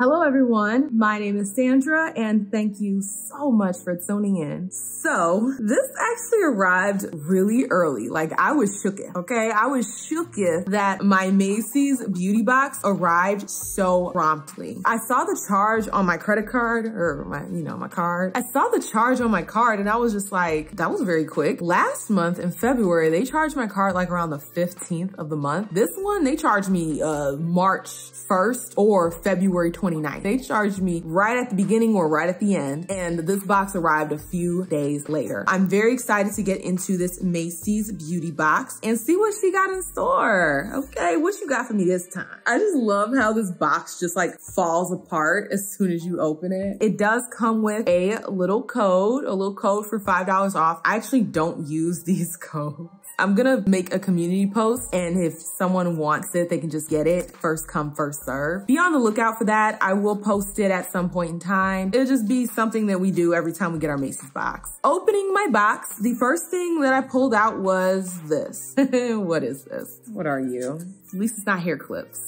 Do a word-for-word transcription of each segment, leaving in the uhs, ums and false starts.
Hello everyone, my name is Sandra and thank you so much for tuning in. So this actually arrived really early. Like I was shooketh, okay? I was shooketh that my Macy's beauty box arrived so promptly. I saw the charge on my credit card or my, you know, my card. I saw the charge on my card and I was just like, that was very quick. Last month in February, they charged my card like around the fifteenth of the month. This one, they charged me uh, March first or February twenty-ninth. They charged me right at the beginning or right at the end. And this box arrived a few days later. I'm very excited to get into this Macy's beauty box and see what she got in store. Okay, what you got for me this time? I just love how this box just like falls apart as soon as you open it. It does come with a little code, a little code for five dollars off. I actually don't use these codes. I'm gonna make a community post and if someone wants it, they can just get it. First come, first serve. Be on the lookout for that. I will post it at some point in time. It'll just be something that we do every time we get our Macy's box. Opening my box, the first thing that I pulled out was this. What is this? What are you? At least it's not hair clips.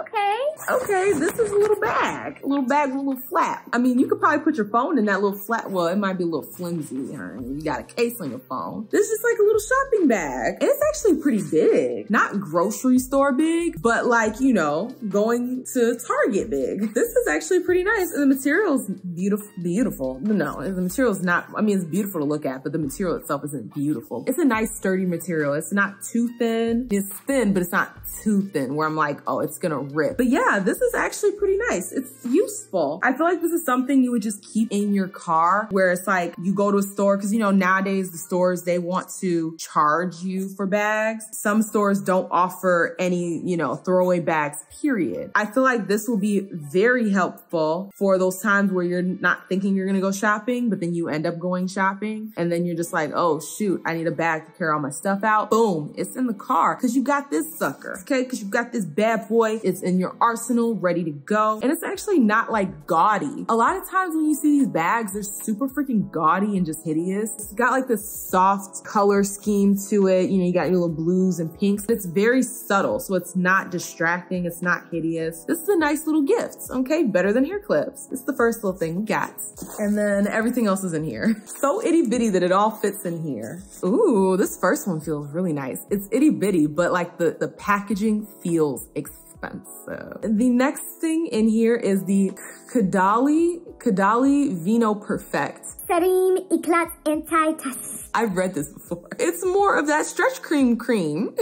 Okay. Okay, this is a little bag. A little bag, a little flap. I mean, you could probably put your phone in that little flap. Well, it might be a little flimsy. Huh? You got a case on your phone. This is just like a little shopping bag. And it's actually pretty big. Not grocery store big, but like, you know, going to Target big. This is actually pretty nice. And the material's beautiful. Beautiful. No, the material's not, I mean, it's beautiful to look at, but the material itself isn't beautiful. It's a nice sturdy material. It's not too thin. It's thin, but it's not too thin where I'm like, oh, it's gonna rip. But yeah, this is actually pretty nice. It's useful. I feel like this is something you would just keep in your car where it's like you go to a store because, you know, nowadays the stores, they want to charge you for bags. Some stores don't offer any, you know, throwaway bags, period. I feel like this will be very helpful for those times where you're not thinking you're gonna go shopping, but then you end up going shopping and then you're just like, oh shoot, I need a bag to carry all my stuff out. Boom, it's in the car because you got this sucker, okay? Because you got this bad boy. It's in your arsenal, ready to go. And it's actually not like gaudy. A lot of times when you see these bags, they're super freaking gaudy and just hideous. It's got like this soft color scheme to it. You know, you got your little blues and pinks. It's very subtle, so it's not distracting. It's not hideous. This is a nice little gift, okay? Better than hair clips. It's the first little thing we got. And then everything else is in here. So itty bitty that it all fits in here. Ooh, this first one feels really nice. It's itty bitty, but like the, the packaging feels expensive. Expensive. The next thing in here is the Caudalie, Caudalie Vinoperfect. Serum Eclat Anti-Tassel. I've read this before. It's more of that stretch cream cream,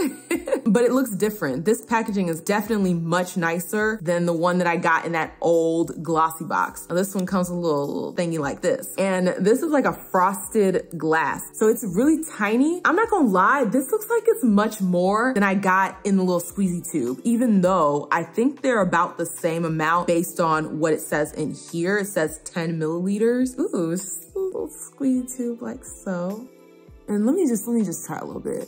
but it looks different. This packaging is definitely much nicer than the one that I got in that old glossy box. Now, this one comes with a little, little thingy like this, and this is like a frosted glass. So it's really tiny. I'm not gonna lie, this looks like it's much more than I got in the little squeezy tube, even though I think they're about the same amount based on what it says in here. It says ten milliliters. Ooh, it's a little squeeze tube like so. And let me just, let me just try a little bit.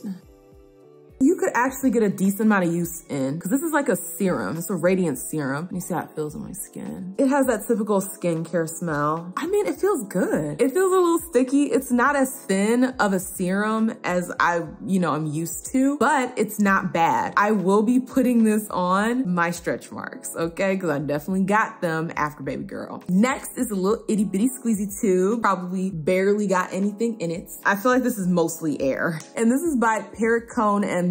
You could actually get a decent amount of use in, because this is like a serum. It's a radiant serum. You see how it feels on my skin. It has that typical skincare smell. I mean, it feels good. It feels a little sticky. It's not as thin of a serum as I, you know, I'm used to, but it's not bad. I will be putting this on my stretch marks, okay? Because I definitely got them after baby girl. Next is a little itty bitty squeezy tube. Probably barely got anything in it. I feel like this is mostly air. And this is by Perricone and It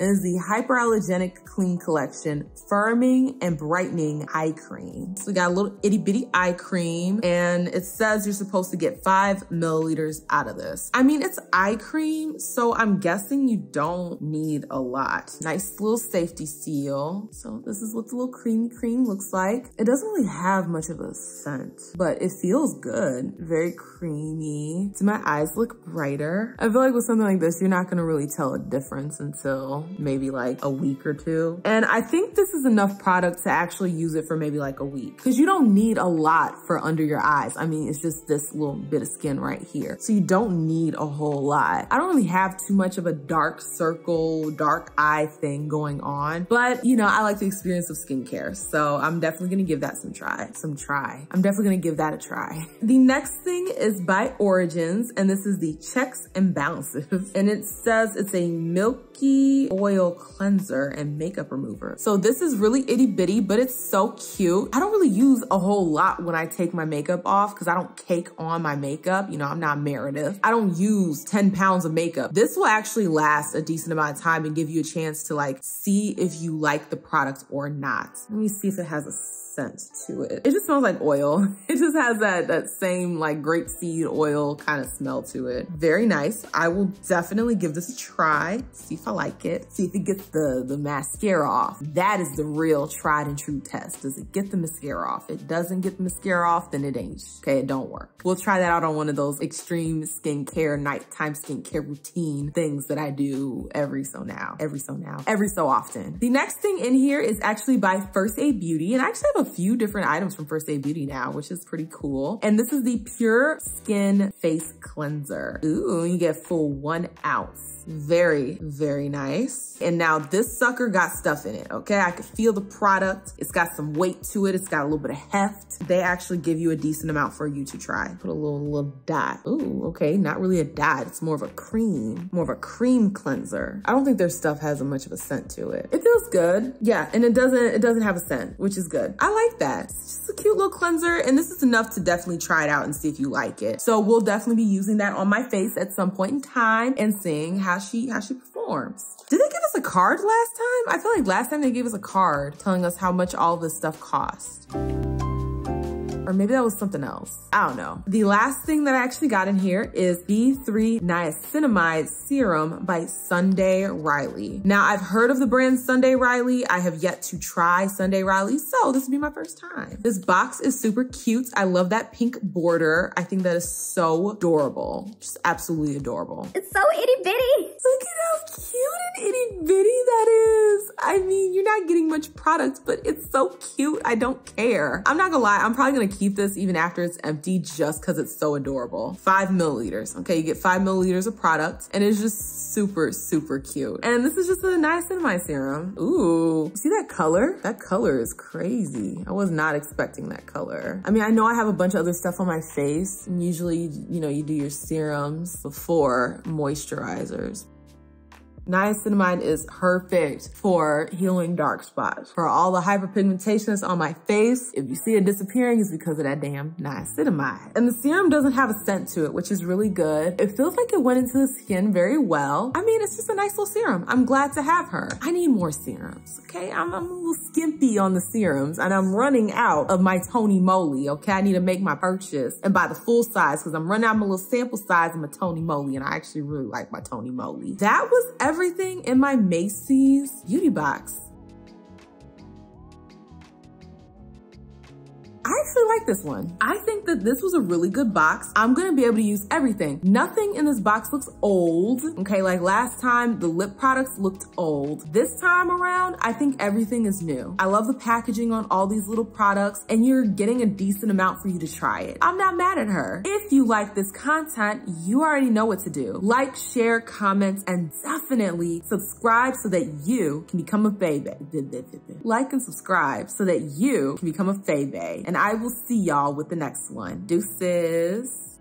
is the Hyperallergenic Clean Collection Firming and Brightening Eye Cream. So we got a little itty bitty eye cream and it says you're supposed to get five milliliters out of this. I mean, it's eye cream, so I'm guessing you don't need a lot. Nice little safety seal. So this is what the little creamy cream looks like. It doesn't really have much of a scent, but it feels good. Very creamy. So my eyes look brighter. I feel like with something like this, you're not gonna really tell a difference in until maybe like a week or two. And I think this is enough product to actually use it for maybe like a week because you don't need a lot for under your eyes. I mean, it's just this little bit of skin right here. So you don't need a whole lot. I don't really have too much of a dark circle, dark eye thing going on, but you know, I like the experience of skincare. So I'm definitely gonna give that some try, some try. I'm definitely gonna give that a try. The next thing is by Origins and this is the Checks and Balances. And it says it's a milky body oil cleanser and makeup remover. So this is really itty bitty, but it's so cute. I don't really use a whole lot when I take my makeup off because I don't cake on my makeup. You know, I'm not Meredith. I don't use ten pounds of makeup. This will actually last a decent amount of time and give you a chance to like see if you like the product or not. Let me see if it has a scent to it. It just smells like oil. It just has that, that same like grapeseed oil kind of smell to it. Very nice. I will definitely give this a try. See if I like it. See if it gets the, the mascara off. That is the real tried and true test. Does it get the mascara off? If it doesn't get the mascara off, then it ain't. Okay, it don't work. We'll try that out on one of those extreme skincare, nighttime skincare routine things that I do every so now, every so now, every so often. The next thing in here is actually by First Aid Beauty. And I actually have a few different items from First Aid Beauty now, which is pretty cool. And this is the Pure Skin Face Cleanser. Ooh, you get full one ounce. Very, very nice. And now this sucker got stuff in it, okay? I could feel the product. It's got some weight to it. It's got a little bit of heft. They actually give you a decent amount for you to try. Put a little, little dot. Ooh, okay, not really a dot. It's more of a cream, more of a cream cleanser. I don't think their stuff has much of a scent to it. It feels good. Yeah, and it doesn't, it doesn't have a scent, which is good. I like that. It's just a cute little cleanser, and this is enough to definitely try it out and see if you like it. So we'll definitely be using that on my face at some point in time and seeing how she, how she performs. Did they give us a card last time? I feel like last time they gave us a card telling us how much all this stuff cost. Or maybe that was something else. I don't know. The last thing that I actually got in here is B three Niacinamide Serum by Sunday Riley. Now, I've heard of the brand Sunday Riley. I have yet to try Sunday Riley, so this will be my first time. This box is super cute. I love that pink border. I think that is so adorable. Just absolutely adorable. It's so itty bitty. Look at how cute and itty bitty that is. I mean, you're not getting much product, but it's so cute. I don't care. I'm not gonna lie. I'm probably gonna keep this even after it's empty just because it's so adorable. Five milliliters. Okay, you get five milliliters of product and it's just super, super cute. And this is just a niacinamide serum. Ooh, see that color? That color is crazy. I was not expecting that color. I mean, I know I have a bunch of other stuff on my face. And usually, you know, you do your serums before moisturizers. Niacinamide is perfect for healing dark spots. For all the hyperpigmentation that's on my face, if you see it disappearing, it's because of that damn niacinamide. And the serum doesn't have a scent to it, which is really good. It feels like it went into the skin very well. I mean, it's just a nice little serum. I'm glad to have her. I need more serums, okay? I'm, I'm a little skimpy on the serums and I'm running out of my Tony Moly, okay? I need to make my purchase and buy the full size because I'm running out of my little sample size and my Tony Moly, and I actually really like my Tony Moly. That was everything. Everything in my Macy's beauty box. I actually like this one. I think that this was a really good box. I'm gonna be able to use everything. Nothing in this box looks old. Okay, like last time, the lip products looked old. This time around, I think everything is new. I love the packaging on all these little products, and you're getting a decent amount for you to try it. I'm not mad at her. If you like this content, you already know what to do. Like, share, comment, and definitely subscribe so that you can become a baby. Like and subscribe so that you can become a baby. And I will see y'all with the next one. Deuces.